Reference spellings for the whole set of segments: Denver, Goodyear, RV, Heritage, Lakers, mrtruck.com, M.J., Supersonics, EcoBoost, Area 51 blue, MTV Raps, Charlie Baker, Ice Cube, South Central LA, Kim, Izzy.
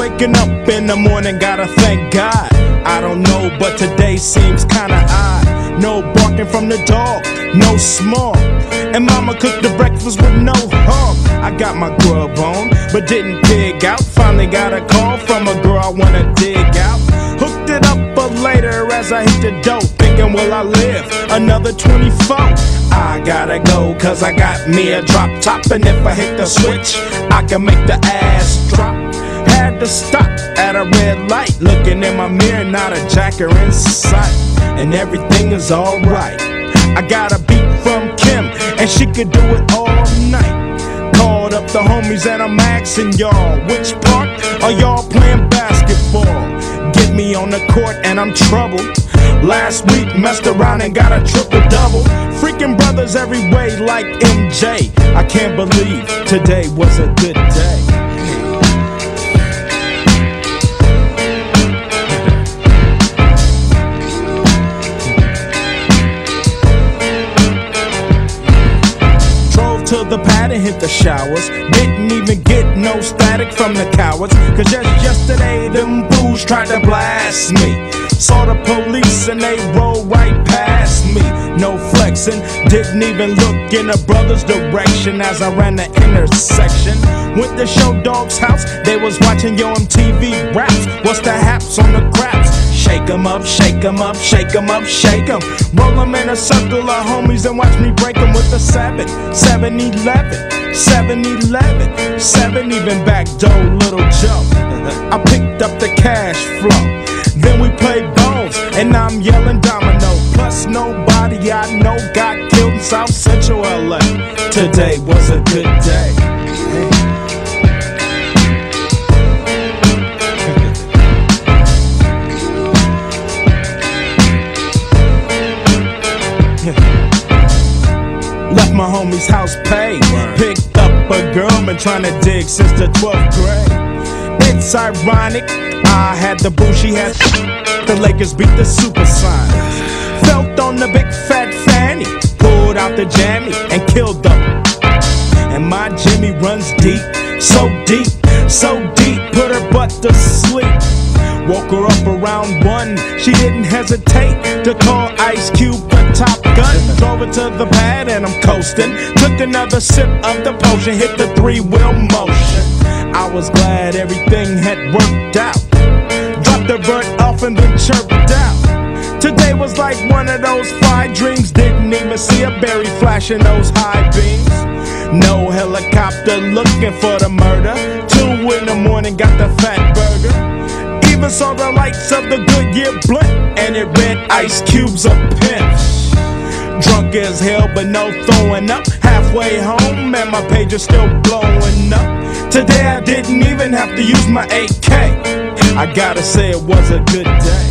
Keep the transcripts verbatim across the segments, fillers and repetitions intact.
waking up in the morning, gotta thank God. I don't know, but today seems kinda odd. No barking from the dog, no small. And mama cooked the breakfast with no harm. I got my grub on, but didn't dig out. Finally got a call from a girl I wanna dig out. Hooked it up, but later as I hit the dope, thinking will I live another twenty-four? I gotta go, cause I got me a drop top, and if I hit the switch, I can make the ass drop. Had to stop at a red light, looking in my mirror, not a jacker in sight, and everything is alright. I got a beat from Kim, and she could do it all night. Called up the homies and I'm asking y'all, which part are y'all playing basketball? Get me on the court and I'm troubled. Last week messed around and got a triple double. Freaking brothers every way like M J. I can't believe today was a good day. To the pad and hit the showers. Didn't even get no static from the cowards, cause just yesterday them booze tried to blast me. Saw the police and they rolled right past me. No flexing, didn't even look in a brother's direction as I ran the intersection. Went to show dog's house, they was watching your M T V Raps. What's the haps on the craps? Shake 'em up, shake 'em up, shake 'em up, shake 'em. Roll 'em in a circle of homies and watch me break 'em with a seven, seven eleven, seven eleven, seven even back door, little jump. I picked up the cash flow, then we played bones and I'm yelling domino. Plus nobody I know got killed in South Central L A. Today was a good day. Left my homie's house paid. Picked up a girl, been trying to dig since the twelfth grade. It's ironic, I had the boo, she had the Lakers beat the Supersonics. Felt on the big fat fanny, pulled out the jammy and killed them. And my Jimmy runs deep, so deep, so deep, put her butt to sleep. Woke her up around one, she didn't hesitate to call Ice Cube a top gun. Drove her to the pad and I'm coasting. Took another sip of the potion, hit the three-wheel motion. I was glad everything had worked out. Dropped the vert off and then chirped out. Today was like one of those fly dreams. Didn't even see a berry flashing those high beams. No helicopter looking for the murder. Two in the morning, got the fat burger. Even saw the lights of the Goodyear blimp, and it read Ice Cube's a pimp. Drunk as hell, but no throwing up. Halfway home, and my page is still blowing up. Today I didn't even have to use my A K. I gotta say it was a good day.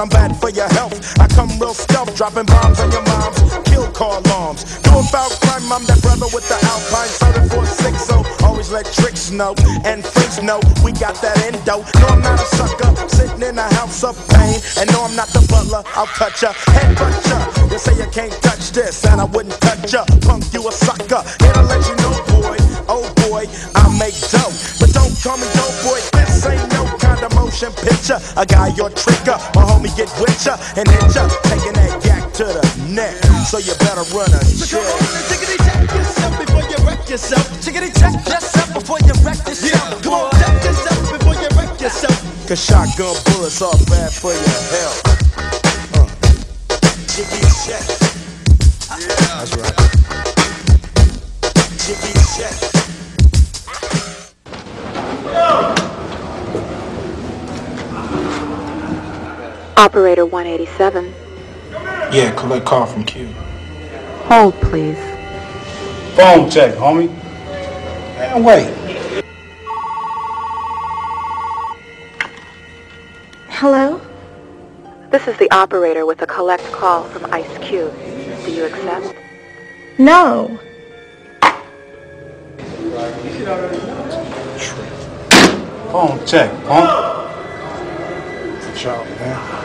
I'm bad for your health. I come real stealth, dropping bombs on your moms. seven four six oh, always let tricks know and freaks know we got that endo. No, I'm not a sucker, sitting in a house of pain. And no, I'm not the butler, I'll touch ya, head butt ya. They say you can't touch this, and I wouldn't touch ya. Punk, you a sucker, here to let you know, boy, oh boy, I make dope. But don't call me dope, boy, this ain't no kind of motion picture. I got your trigger, my homie get with ya, and hit ya, taking that yak to the neck. So you better run a check. Tickety check yourself before you wreck yourself. Tickety check yourself before you wreck yourself. Come on, check yourself before you wreck yourself. Cause shotgun bullets are bad for your health. Uh. Tickety check. Yeah. That's right. Tickety check. Operator one eighty-seven. Yeah, collect call from Q. Hold, please. Phone check, homie. And wait. Hello? This is the operator with a collect call from Ice Cube. Do you accept? No. Phone check, huh? Good job, man.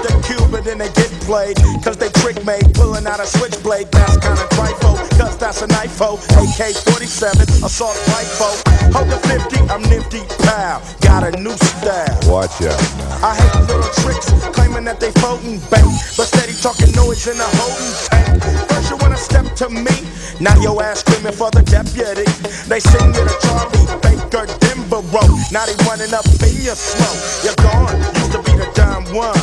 The Cuban and they get played, cause they trick made, pulling out a switchblade. That's kinda trifle, cause that's a knife ho. A K forty-seven, assault rifle. Hold the fifty, I'm nifty, pal. Got a new style. Watch out, man. I hate little tricks, claiming that they floating bank, but steady talking noise in the holding tank. First you wanna step to me, now your ass screaming for the deputy. They sing you to Charlie Baker, Denver road. Now they running up in your slow. You're gone, used to be the dime one.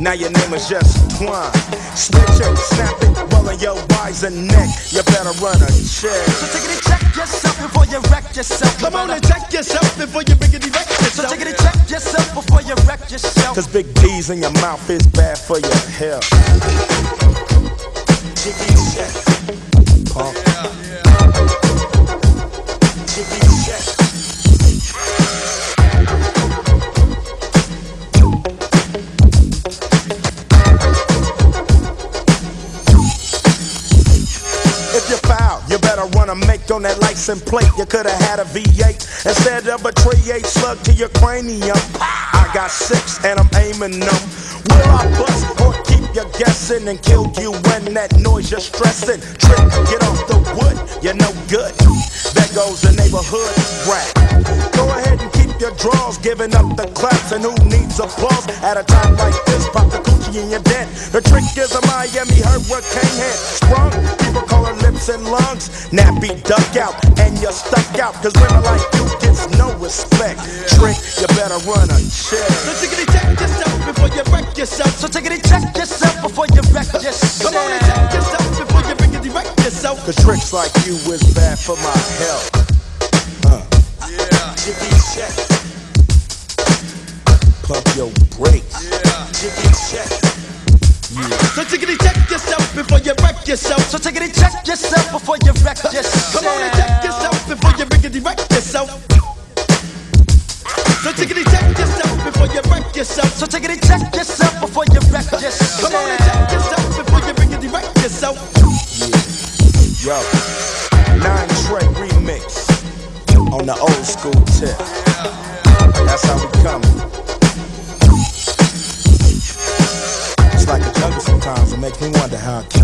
Now your name is just Twine. Switch it, snap it, rolling your wise and neck. You better run a check. So tickety check yourself before you wreck yourself. Come on and check yourself before you biggity wreck yourself. So tickety check yourself before you wreck yourself. Cause big D's in your mouth is bad for your health. Tickety check. Pump. Tickety check. I wanna make on that license plate. You coulda had a V eight instead of a three eight slug to your cranium. I got six and I'm aiming them. Will I bust or keep you guessing and kill you when that noise you're stressing? Trick, get off the wood, you're no good. There goes the neighborhood rat. Go ahead and keep your draws, giving up the claps, and who needs applause at a time like this? Pop the coochie in your dent. The trick is a Miami hurricane head. Sprung, people call her lips and lungs. Nappy duck out, and you're stuck out, cause women like you gets no respect. Trick, you better run a check. So tickety check yourself before you wreck yourself. So tickety check yourself before you wreck yourself. Come on and check yourself before you rickety wreck yourself. Cause tricks like you is bad for my health. Huh. Yeah. Tickety check. Pump your brakes. Yeah. Tickety check. Yeah. So tickety check yourself before you wreck yourself. So tickety check yourself before you wreck yourself. Come on and check yourself before you rickety wreck yourself. So tickety check yourself before you wreck yourself. So tickety check yourself before you wreck yourself. Come on and check yourself before you rickety wreck yourself. Yeah. Yo. Nine Trey remix on the old school tip. That's how we coming. Like a jugger sometimes, it makes me wonder how I can.